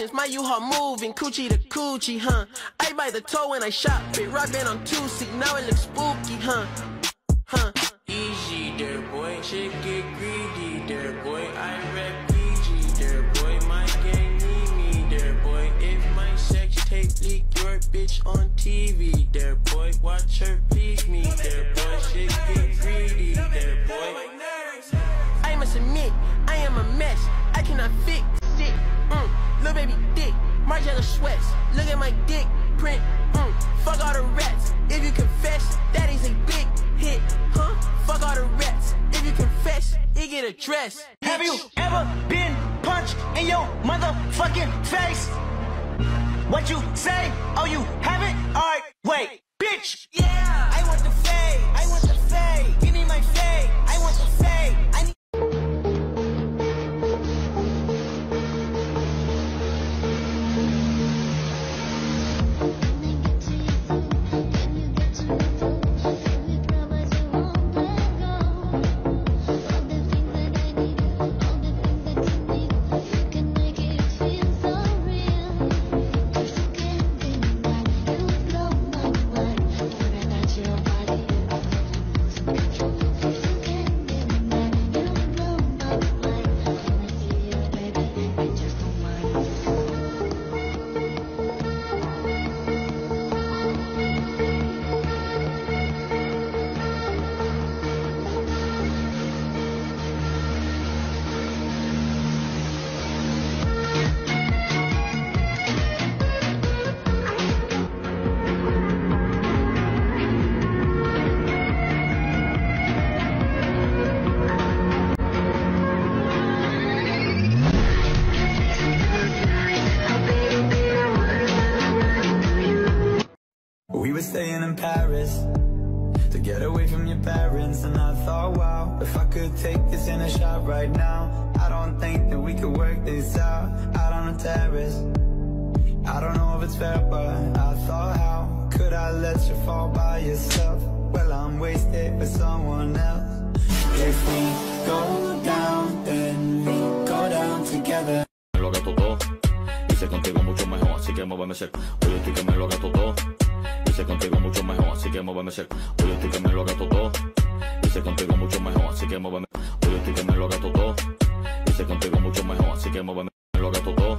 options. My U-Haul moving, coochie to coochie, huh? I buy the toe when I shop it, rockin' on 2-seat, now it looks spooky, huh? Huh? Easy there, boy, shit get greedy there, boy, I rap PG there, boy, my gang need me there, boy, if my sex tape leak your bitch on TV there, boy, watch her please me there, boy, shit get greedy there, boy. I must admit, I am a mess, I cannot fix it, little baby dick, Margiela sweats, look at my dick print, fuck all the rats, if you confess, that is a big hit, huh, fuck all the rats, if you confess, it get addressed. Have you ever been punched in your motherfucking face? What you say, oh you haven't, alright, wait, bitch, yeah, I want the fade, I want the fade, give me my fade, I want the fade, I need. Staying in Paris to get away from your parents, and I thought, wow, if I could take this in a shot right now, I don't think that we could work this out on a terrace. I don't know if it's fair, but I thought, how could I let you fall by yourself? Well, I'm wasted with someone else. If we go down, then we go down together. Me lo gasto todo, hice contigo mucho mejor, así que muéveme cerca. Oye, tú que me lo gasto todo. Hice contigo mucho mejor, así que muéveme cerca. Oye, tú que me lo gasto todo. Hice contigo mucho mejor, así que muéveme. Oye, tú que me lo gasto todo. Hice contigo mucho mejor, así que muéveme. Me lo gasto todo.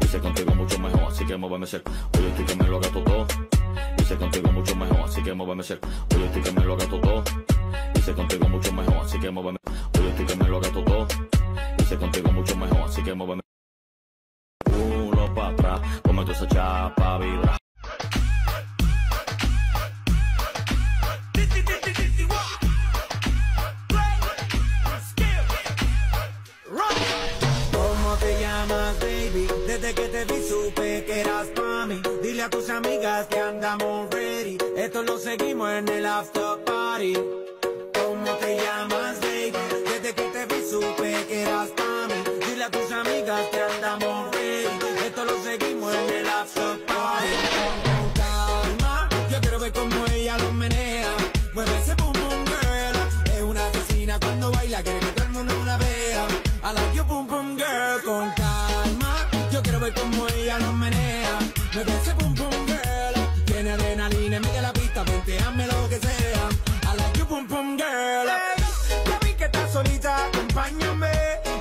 Hice contigo mucho mejor, así que muéveme cerca. Oye, tú que me lo gasto todo. Hice contigo mucho mejor, así que muéveme cerca. Oye, tú que me lo gasto todo. Hice contigo mucho mejor, así que muéveme. Oye, tú que me lo gasto todo. Hice contigo mucho mejor, así que muéveme. Uno para atrás, como tú esa chapa vibra. Desde que te vi supe que eras pa' mí. Dile a tus amigas que andamos ready. Esto lo seguimos en el after party. ¿Cómo te llamas, baby? Desde que te vi supe que eras pa' mí. Dile a tus amigas que andamos ready. Esto lo seguimos en el after party. Con calma, yo quiero ver cómo ella lo menea. Mueve ese boom boom girl. Es una asesina cuando baila, quiere que todo el mundo la vea. I like you boom boom girl. Con calma, yo quiero ver cómo ella lo menea. Me dice boom boom girl. Tiene adrenalina, mira la pista, ponteame lo que sea. I like you boom boom girl. Hey, ya vi que estás solita, acompáñame.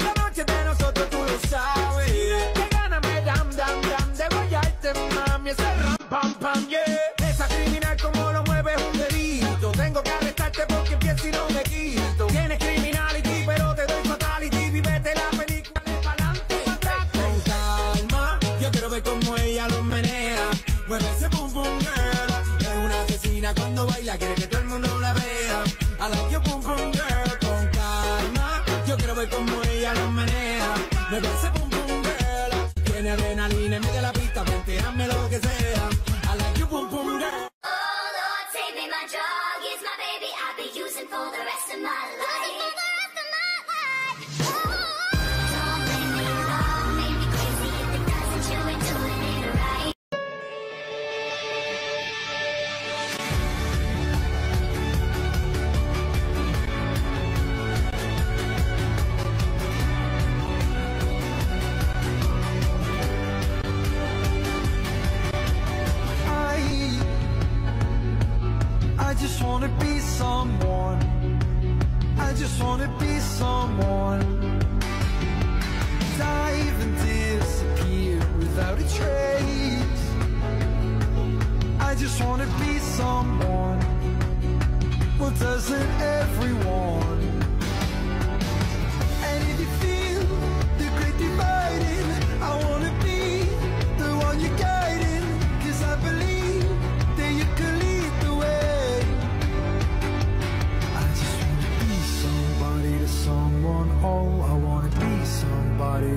La noche de nosotros tú lo sabes. Qué ganas me dan, dan de guayarte, mami, ese ram, pam, pam, yeah. Esa criminal como lo mueve es un delito. Tengo que arrestarte porque empiezo y no me quito. Tienes criminality, pero te doy fatality. Vivete la película de pa'lante. Como ella lo menea, mueve ese boom boom girl. Es una asesina cuando baila, quiere que todo el mundo la vea. I like you boom boom girl. Con calma, yo quiero ver como ella lo menea. Mueve ese boom boom girl. Tiene adrenalina, mete la pista, venteame lo que sea. I like you boom boom girl. Oh Lord, save me, my drug is my baby. I'll be using for the rest of my life.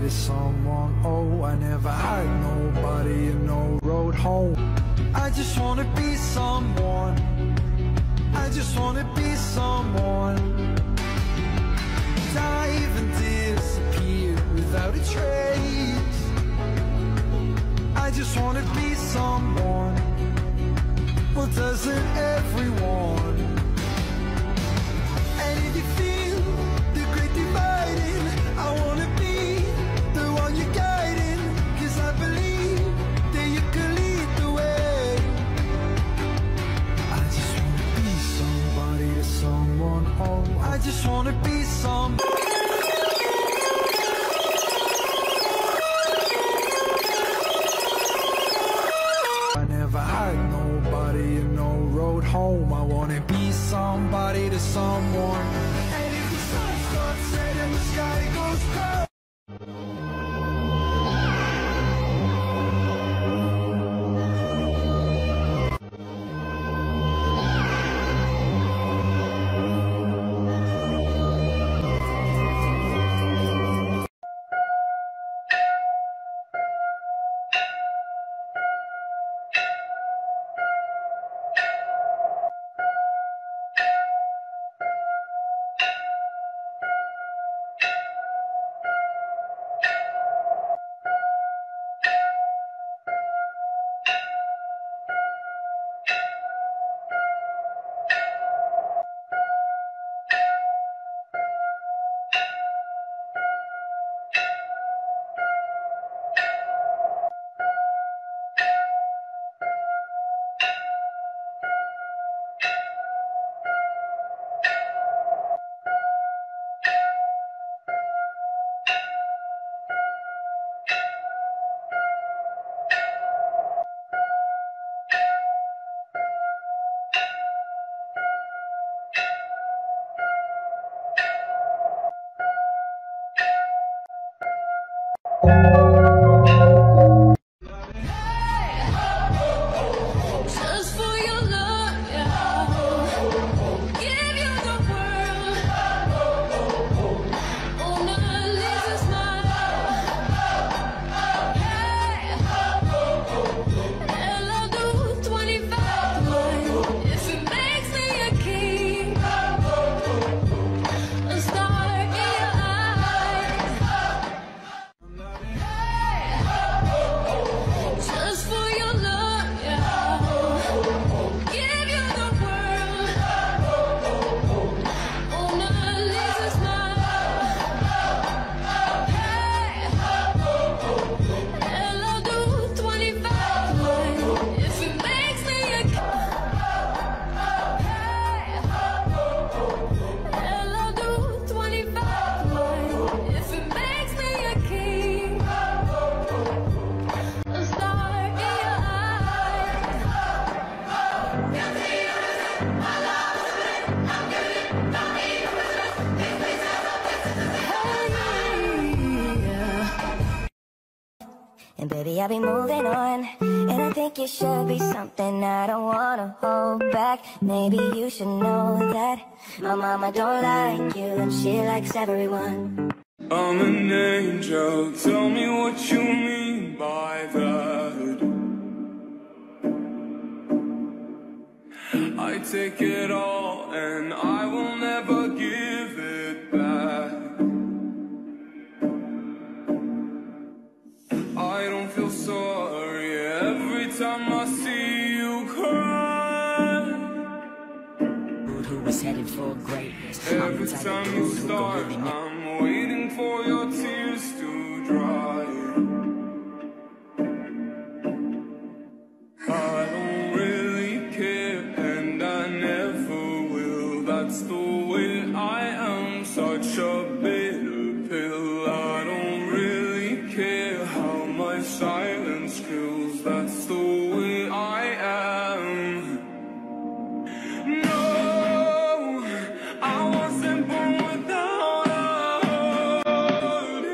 to someone. Oh, I never had nobody and no road home. I just want to be someone. I just want to be someone. Dive and disappear without a trace. I just want to be someone. Well, doesn't everyone? And if you feel the great dividing, I want to be the one you're guiding, cause I believe that you can lead the way. I just want to be somebody or someone. Oh, I just want to be somebody. Home. I wanna be somebody to someone. And if the sun starts setting, the sky goes cold. And baby, I'll be moving on, and I think it should be something I don't wanna hold back. Maybe you should know that my mama don't like you and she likes everyone. I'm an angel, tell me what you mean by that. I take it all and I will never give it back. I don't feel sorry every time I see you cry. Who is headed for greatness? Every time you start, I'm waiting for your tears to dry. I don't really care, and I never will. That's the way I am, such a bitter pill. I don't really care how my silence kills, that's the way I am. No, I wasn't born without it.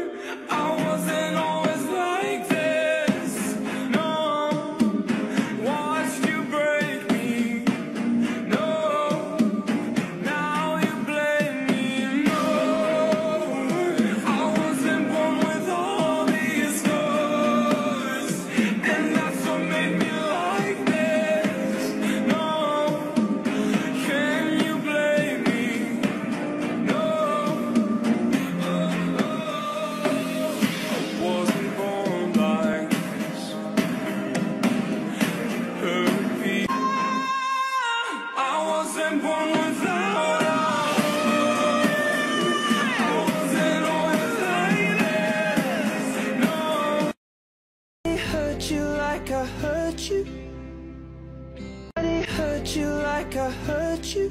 hurt you like I hurt you.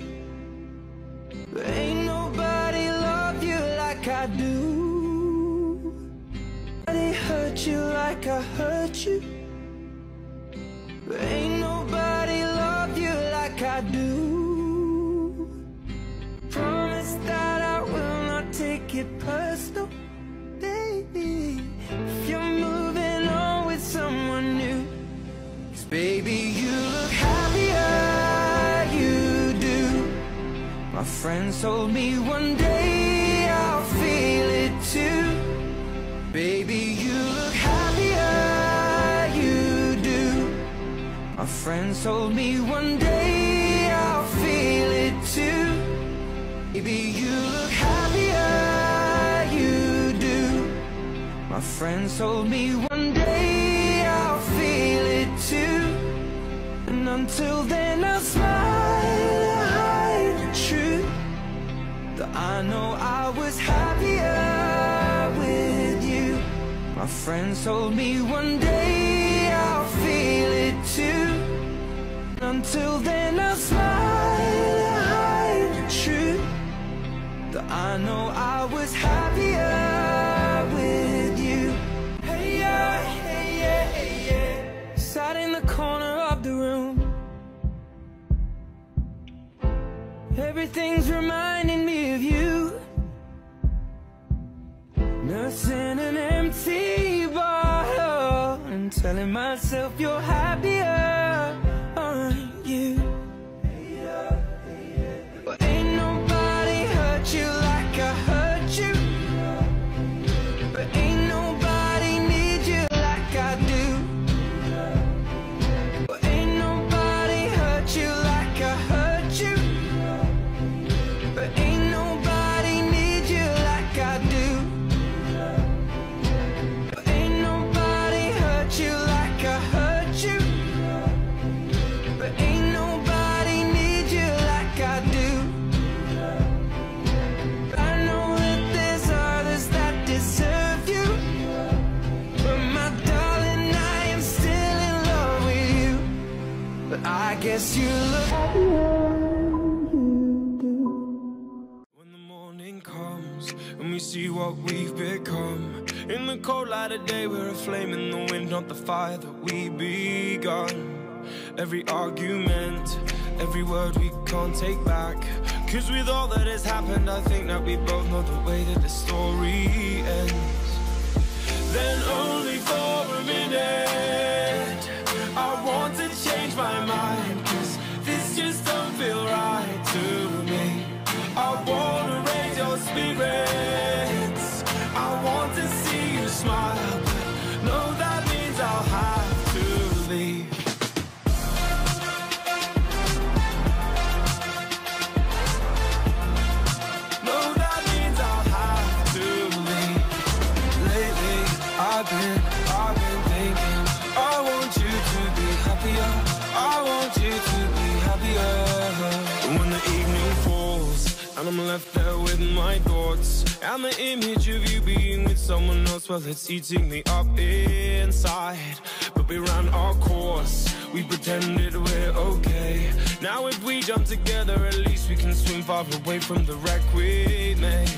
Ain't nobody love you like I do. Nobody hurt you like I hurt you. Ain't nobody love you like I do. Promise that I will not take it personal, baby, if you're moving on with someone new. 'Cause baby, you look happier, you do. My friends told me one day I'll feel it too. Baby, you look happier, you do. My friends told me one day I'll feel it too. Baby, you look happier, you do. My friends told me one day I'll feel it too. And until then I'll smile and hide the truth, that I know I was happier with you. My friends told me one day I'll feel it too. And until then I'll smile and hide the truth, that I know I was happier with you. Hey yeah, hey yeah, hey yeah. Sat in the corner of the room, everything's reminding me of you. Nursing an empty bottle and telling myself you're happier, aren't you? But ain't nobody hurt you like I hurt you. But ain't nobody need you like I do. But ain't nobody hurt you like I hurt you. But ain't nobody need you like I do. But ain't nobody hurt you like I hurt you. But ain't nobody need you like I do. I know that there's others that deserve you, but my darling, I am still in love with you. But I guess you look happier. And we see what we've become. In the cold light of day, we're a flame in the wind, not the fire that we begun. Every argument, every word we can't take back, 'cause with all that has happened, I think that we both know the way that the story ends. Then only for a minute, I want to change my mind, 'cause this just don't feel right to me. I wanna raise your spirits, I want to see you smile, but no, that means I'll have to leave. No, that means I'll have to leave. Lately, I've been thinking, I want you to be happier, I want you to be happier. When the evening falls and I'm left there with my thoughts and the image of you being with someone else, well, it's eating me up inside. But we ran our course, we pretended we're okay. Now if we jump together, at least we can swim far away from the wreck we made.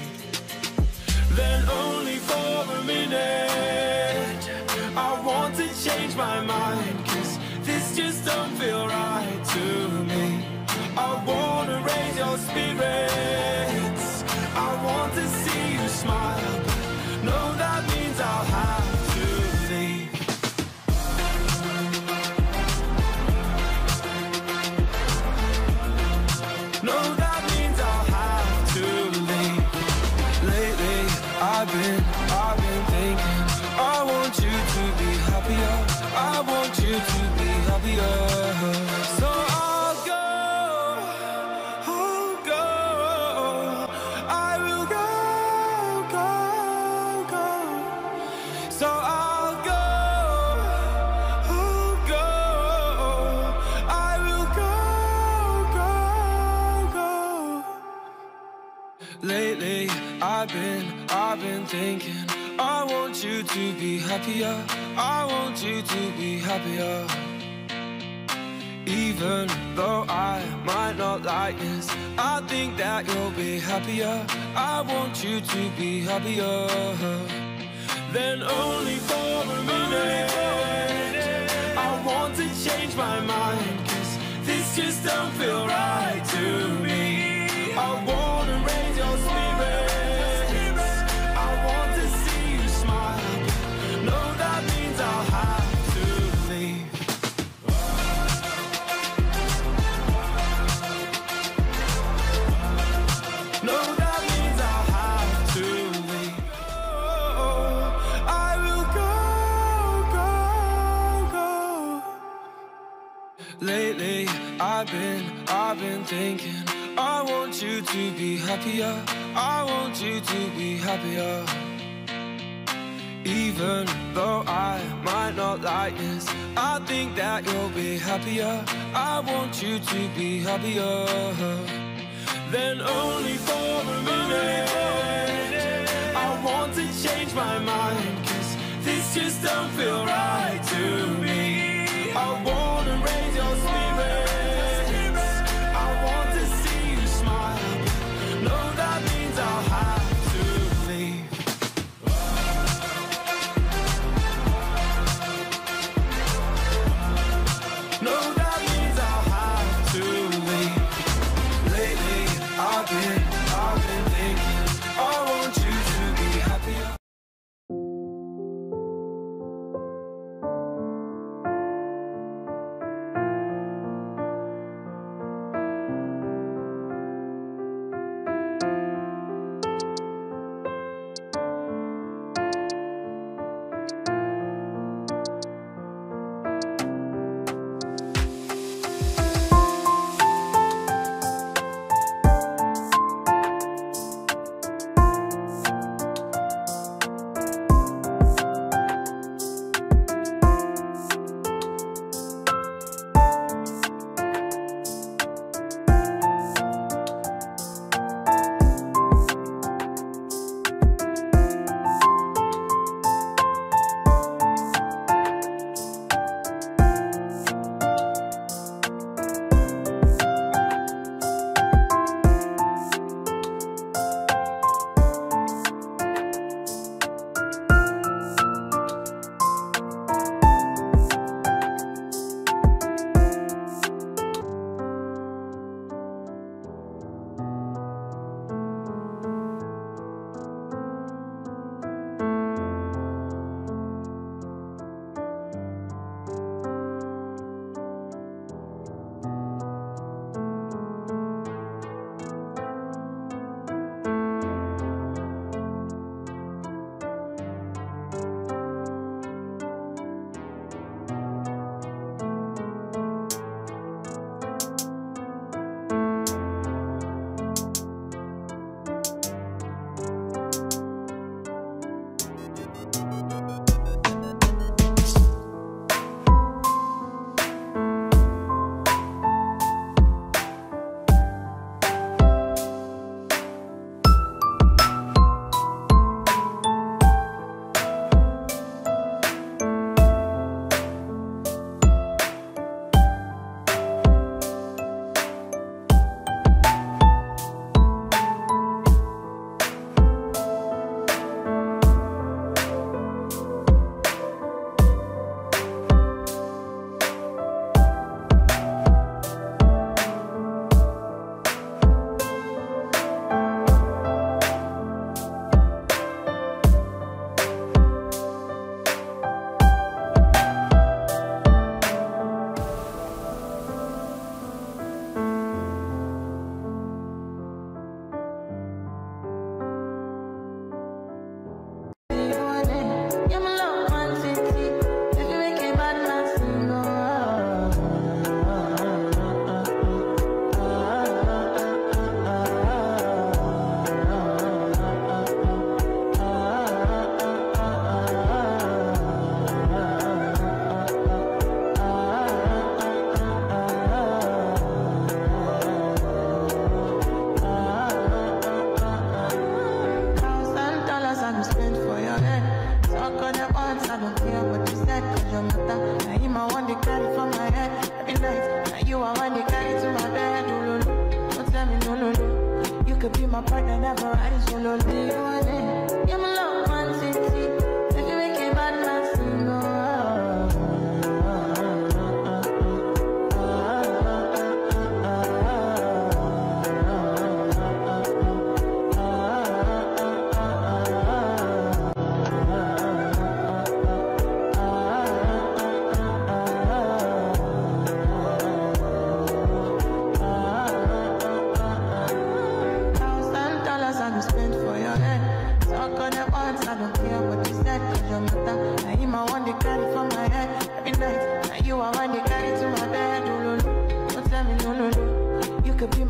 Then only for a minute, I want to change my mind, 'cause this just don't feel right to me. I wanna raise your spirits, I want to see you smile, but no, that means I'll have to leave. No, that means I'll have to leave. Lately, I've been thinking, I want you to be happier, I want you to be happier. So lately, I've been thinking, I want you to be happier, I want you to be happier. Even though I might not like this, I think that you'll be happier. I want you to be happier than only for a minute. I want to change my mind, 'cause this just don't feel right to me. I want to raise your spirits, I want to see you smile. No, that means I'll have to leave. No, that means I'll have to leave. Oh, I will go, go, go. Lately, I've been thinking, I want you to be happier, I want you to be happier. Even though I might not like this, I think that you'll be happier. I want you to be happier than only for a minute. I want to change my mind, 'cause this just don't feel right to me. I want to raise your spirits, I want to see you smile. No, that means I'll have to leave. No, that means I'll have to leave. Lately, I've been thinking, I want you to be happier. I don't care what you said, 'cause you're not that. I hear my one, they cry for my head every night. You are one that carries to my bed, Lulu. Don't tell me no, Lulu. You could be my partner, never ride it solo. Do you want it? You're my love, one city. If you make it bad, man,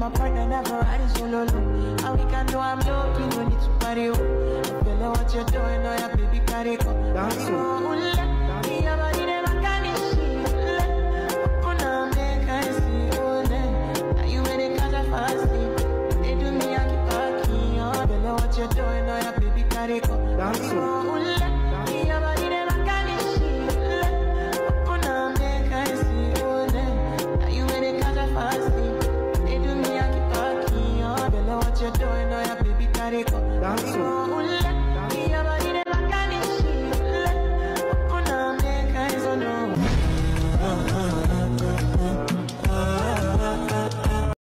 my partner never ride it solo. And we can do I'm looking, no need to party. I feel like what you're doing, oh yeah, baby, carry go. Dance you doing, oh yeah, baby, carry go.